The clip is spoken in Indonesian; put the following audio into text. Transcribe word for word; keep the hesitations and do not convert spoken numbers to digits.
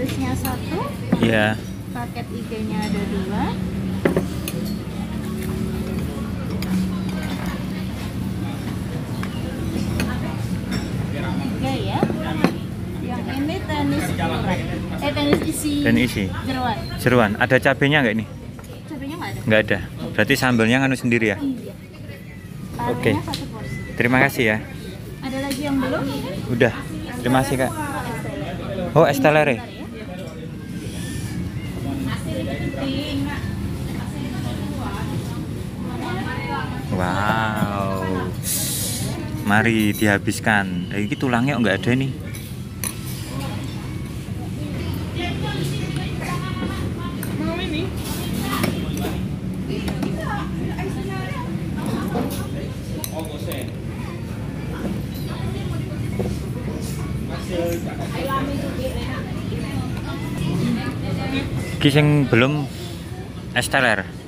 Harddisknya satu, yeah. Paket I D-nya ada dua. Tiga ya. Yang ini tenis jeruan. Eh tenis isi. Tenis isi. Jeruan. Jeruan. Ada cabenya nggak ini? Cabenya nggak ada. Nggak ada. Berarti sambalnya nganu sendiri ya? Iya. Oke. Okay. Terima kasih ya. Ada lagi yang belum? Udah. Terima kasih Kak. Oh, es telere. Wow. Mari dihabiskan. Ini tulangnya enggak ada nih. Ki sing belum es teler.